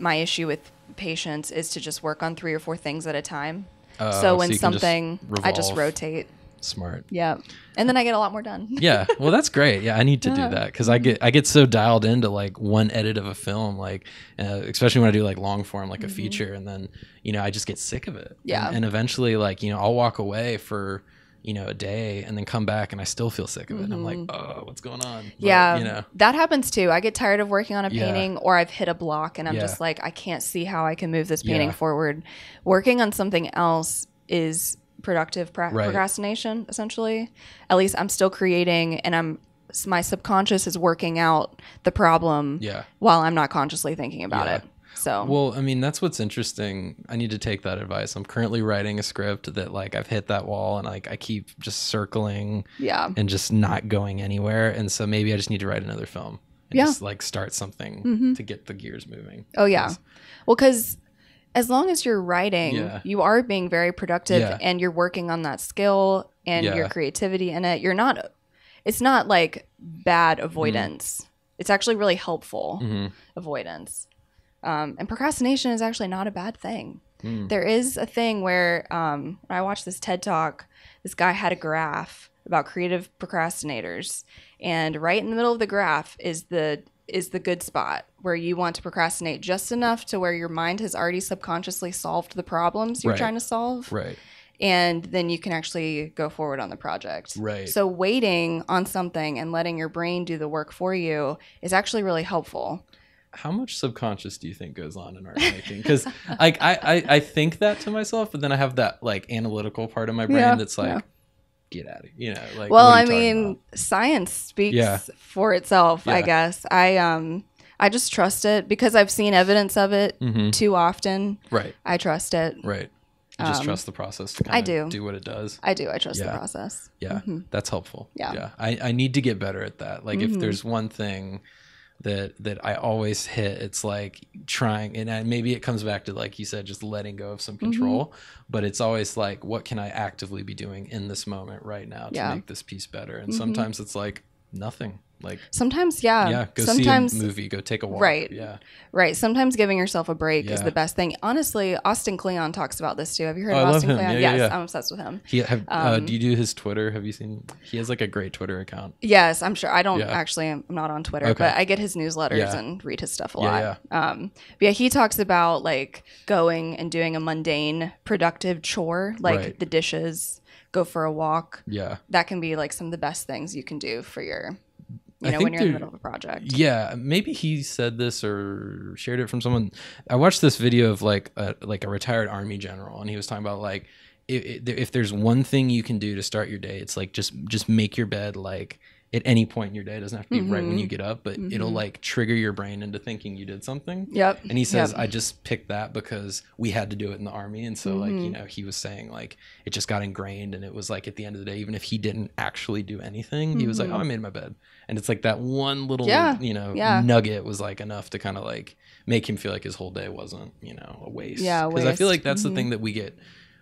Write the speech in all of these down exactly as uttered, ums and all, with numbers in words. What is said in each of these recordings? My issue with patience is to just work on three or four things at a time. Uh, so when so something, just I just rotate. Smart. Yeah. And then I get a lot more done. Yeah. Well, that's great. Yeah. I need to yeah. do that because I get I get so dialed into like one edit of a film, like uh, especially when I do like long form, like mm-hmm. a feature. And then, you know, I just get sick of it. Yeah. And, and eventually, like, you know, I'll walk away for, you know, a day and then come back and I still feel sick of it. Mm-hmm. And I'm like, oh, what's going on? But, yeah. You know, that happens too. I get tired of working on a painting yeah. or I've hit a block and I'm yeah. just like, I can't see how I can move this painting yeah. forward. Working on something else is productive pra right. procrastination, essentially. At least I'm still creating and I'm my subconscious is working out the problem yeah. while I'm not consciously thinking about yeah. it. So, well, I mean, that's what's interesting. I need to take that advice. I'm currently writing a script that like I've hit that wall and like I keep just circling yeah. and just not going anywhere. And so maybe I just need to write another film and yeah. just like start something mm-hmm. to get the gears moving. Oh, yeah. Well, because as long as you're writing, yeah. you are being very productive yeah. and you're working on that skill and yeah. your creativity in it. You're not, it's not like bad avoidance. Mm. It's actually really helpful mm-hmm. avoidance. Um, and procrastination is actually not a bad thing. Mm. There is a thing where um, when I watched this TED Talk, this guy had a graph about creative procrastinators. And right in the middle of the graph is the is the good spot where you want to procrastinate just enough to where your mind has already subconsciously solved the problems you're right. trying to solve. Right. And then you can actually go forward on the project. Right. So waiting on something and letting your brain do the work for you is actually really helpful. How much subconscious do you think goes on in art making? Because like I, I I think that to myself, but then I have that like analytical part of my brain yeah, that's like, yeah. get out of here, you know. Like, well, I mean, science speaks yeah. for itself, yeah. I guess. I um I just trust it because I've seen evidence of it mm-hmm. too often. Right. I trust it. Right. You just um, trust the process to kind I do. of do what it does. I do. I trust yeah. the process. Yeah. Mm-hmm. That's helpful. Yeah. Yeah. I, I need to get better at that. Like mm-hmm. if there's one thing that that I always hit, it's like trying, and I, maybe it comes back to like you said, just letting go of some control, mm-hmm. but it's always like, what can I actively be doing in this moment right now to yeah. make this piece better? And mm-hmm. sometimes it's like nothing. Like sometimes yeah yeah go sometimes, see a movie, go take a walk, right yeah right sometimes giving yourself a break yeah. is the best thing, honestly. Austin Kleon talks about this too. Have you heard oh, of Austin Kleon? Yeah, yes yeah, yeah. I'm obsessed with him. He have, um, uh, do you do his Twitter? Have you seen he has like a great Twitter account? Yes, I'm sure. I don't yeah. actually, I'm not on Twitter, okay. but I get his newsletters yeah. and read his stuff a lot. yeah, yeah. Um but yeah, he talks about like going and doing a mundane productive chore, like right. the dishes, go for a walk. Yeah, that can be like some of the best things you can do for your, you know, when you're in the middle of a project. Yeah, maybe he said this or shared it from someone. I watched this video of like a, like a retired Army general, and he was talking about like if, if there's one thing you can do to start your day, it's like just just make your bed like at any point in your day. It doesn't have to be mm-hmm. right when you get up, but mm-hmm. it'll like trigger your brain into thinking you did something. Yep. And he says, yep. I just picked that because we had to do it in the Army. And so mm-hmm. like, you know, he was saying like, it just got ingrained, and it was like at the end of the day, even if he didn't actually do anything, mm-hmm. he was like, oh, I made my bed. And it's like that one little, yeah. you know, yeah. nugget was like enough to kind of like make him feel like his whole day wasn't, you know, a waste. Yeah, a waste. 'Cause I feel like that's mm-hmm. the thing that we get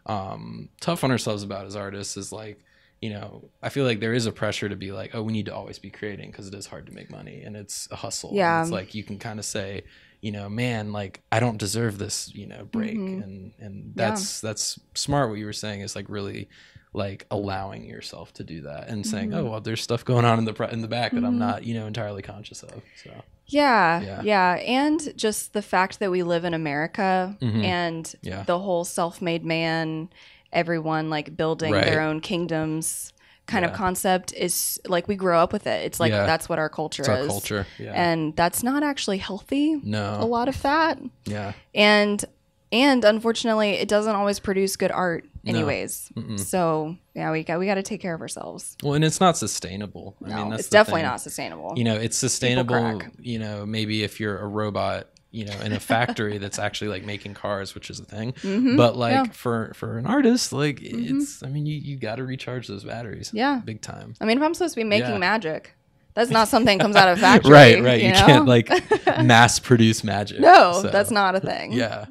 um, tough on ourselves about as artists is like, you know, I feel like there is a pressure to be like, oh, we need to always be creating because it is hard to make money and it's a hustle. Yeah. And it's like you can kind of say, you know, man, like I don't deserve this, you know, break. Mm-hmm. And and that's yeah. that's smart. What you were saying is like really like allowing yourself to do that and mm-hmm. saying, oh, well, there's stuff going on in the in the back that mm-hmm. I'm not, you know, entirely conscious of. So yeah, yeah, yeah. And just the fact that we live in America mm-hmm. and yeah. the whole self-made man, everyone like building right. their own kingdoms kind yeah. of concept is like we grow up with it. It's like yeah. that's what our culture it's is. Our culture. Yeah. And that's not actually healthy. No. A lot of that. Yeah. And and unfortunately it doesn't always produce good art anyways. No. Mm-mm. So yeah, we got we got to take care of ourselves. Well, and it's not sustainable. I no, mean, that's it's definitely thing. not sustainable. You know, it's sustainable, you know, maybe if you're a robot, you know, in a factory that's actually like making cars, which is a thing. Mm-hmm. But like yeah. for for an artist, like mm-hmm. it's, I mean, you, you got to recharge those batteries. Yeah. Big time. I mean, if I'm supposed to be making yeah. magic, that's not something that comes out of a factory. Right, right. You, you know? Can't like mass produce magic. No, so. That's not a thing. Yeah.